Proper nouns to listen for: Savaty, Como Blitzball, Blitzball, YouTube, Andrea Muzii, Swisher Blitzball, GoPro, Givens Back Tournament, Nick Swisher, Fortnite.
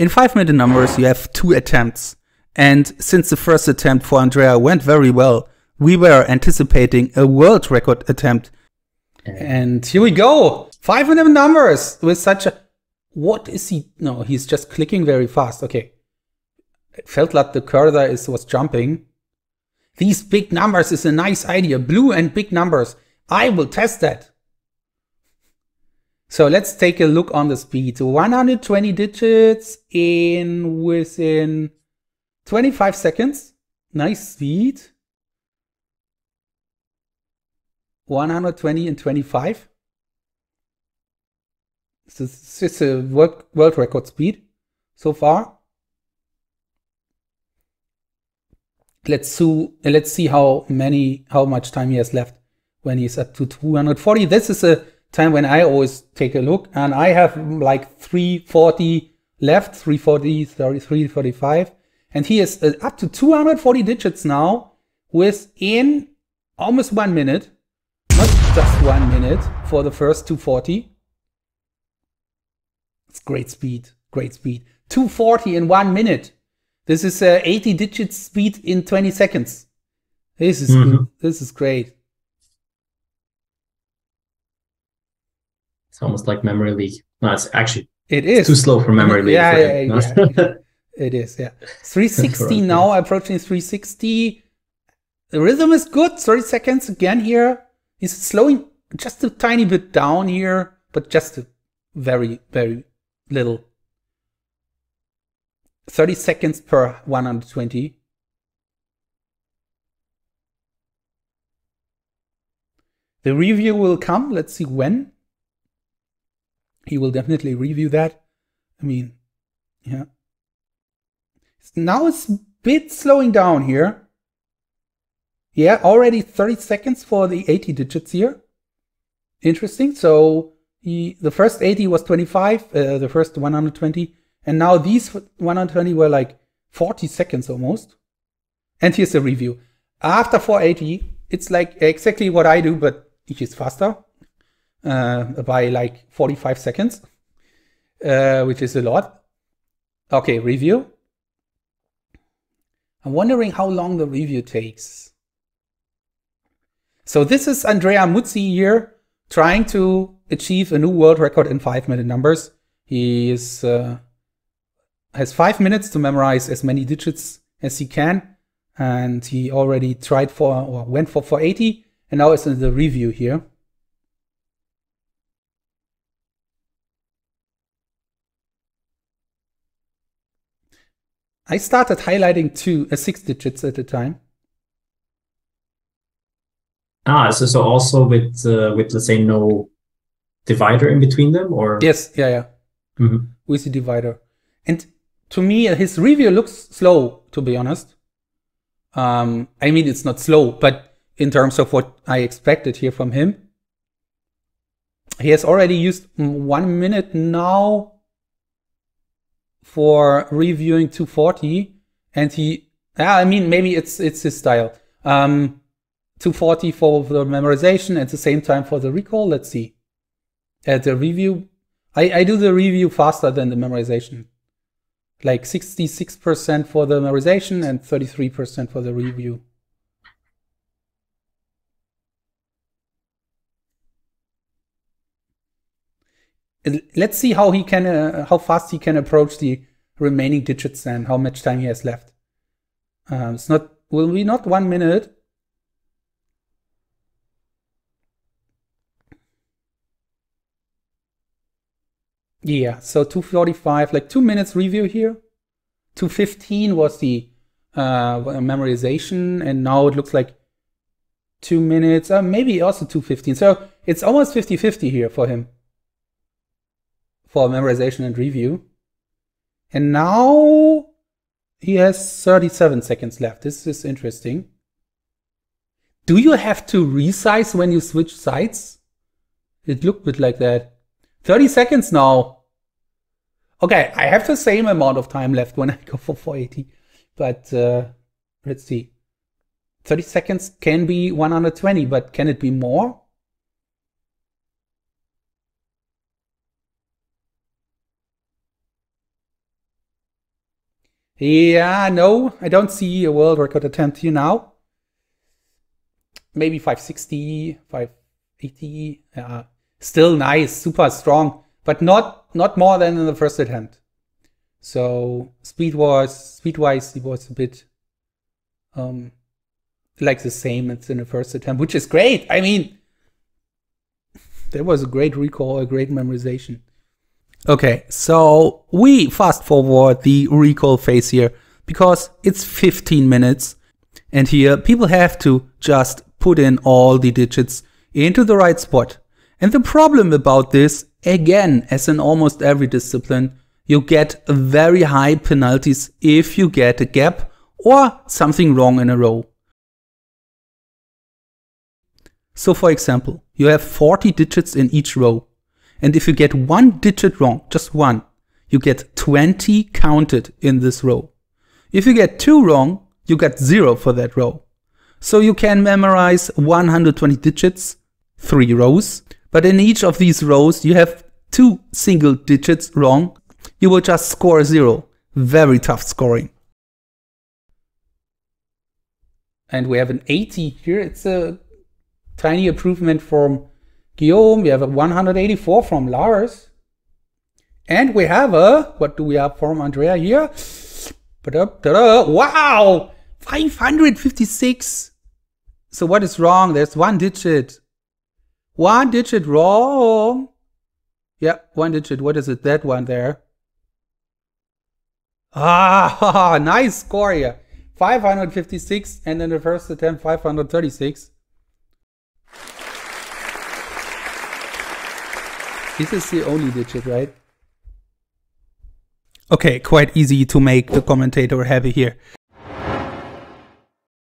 In 5-minute numbers, you have 2 attempts. And since the first attempt for Andrea went very well, we were anticipating a world record attempt. And here we go. 5-minute numbers with such a... What is he? No, he's just clicking very fast. Okay. It felt like the cursor was jumping. These big numbers is a nice idea. Blue and big numbers. I will test that. So let's take a look on the speed. 120 digits in within 25 seconds. Nice speed. 120 and 25. This is a world record speed so far. Let's see how much time he has left when he's up to 240. This is a time when I always take a look, and I have like 340 left, 340, 335, and he is up to 240 digits now within almost 1 minute. Not just 1 minute for the first 240. It's great speed, great speed. 240 in 1 minute. This is 80 digit speed in 20 seconds. This is good. This is great. It's almost like memory leak. No, it's actually it's too slow for memory leak. Yeah. It is, yeah. 360 now, approaching 360. The rhythm is good. 30 seconds again here. It's slowing just a tiny bit down here, but just a very, very little. 30 seconds per 120. The review will come. Let's see when. He will definitely review that. I mean, yeah. Now it's a bit slowing down here. Yeah, already 30 seconds for the 80 digits here. Interesting. So the first 80 was 25, the first 120. And now these 120 were like 40 seconds almost. And here's the review. After 480, it's like exactly what I do, but it is faster by like 45 seconds, which is a lot. Okay, review. I'm wondering how long the review takes. So this is Andrea Muzii here, trying to achieve a new world record in 5-minute numbers. He is... has 5 minutes to memorize as many digits as he can, and he already tried for or went for 480, and now it's in the review here. I started highlighting 6 digits at a time. So also with let's say no divider in between them, or yes, yeah, with the divider. And to me, his review looks slow, to be honest. I mean, it's not slow, but in terms of what I expected here from him, he has already used 1 minute now for reviewing 240. And he, I mean, maybe it's his style. 240 for the memorization at the same time for the recall. Let's see. At the review, I do the review faster than the memorization. Like 66% for the memorization and 33% for the review. Let's see how he can, how fast he can approach the remaining digits and how much time he has left. It's not, will be not 1 minute. Yeah, so 245, like 2 minutes review here. 215 was the memorization, and now it looks like 2 minutes, maybe also 215. So it's almost 50-50 here for him, for memorization and review. And now he has 37 seconds left. This is interesting. Do you have to resize when you switch sides? It looked a bit like that. 30 seconds now. Okay, I have the same amount of time left when I go for 480, but let's see. 30 seconds can be 120, but can it be more? Yeah, no, I don't see a world record attempt here now. Maybe 560, 580. Still nice, super strong, but not more than in the first attempt. So speed-wise, it was a bit like the same as in the first attempt, which is great. I mean, there was a great recall, a great memorization. Okay, so we fast forward the recall phase here because it's 15 minutes. And here people have to just put in all the digits into the right spot. And the problem about this, again, as in almost every discipline, you get very high penalties if you get a gap or something wrong in a row. So for example, you have 40 digits in each row. And if you get one digit wrong, just one, you get 20 counted in this row. If you get two wrong, you get 0 for that row. So you can memorize 120 digits, 3 rows, but in each of these rows you have 2 single digits wrong. You will just score 0. Very tough scoring. And we have an 80 here. It's a tiny improvement from Guillaume. We have a 184 from Lars. And we have a, what do we have from Andrea here? Wow! 556! So what is wrong? There's one digit. One digit wrong! Yeah, one digit. What is it? That one there. Ah, nice score here. 556 and in the first attempt 536. This is the only digit, right? Okay, quite easy to make the commentator happy here.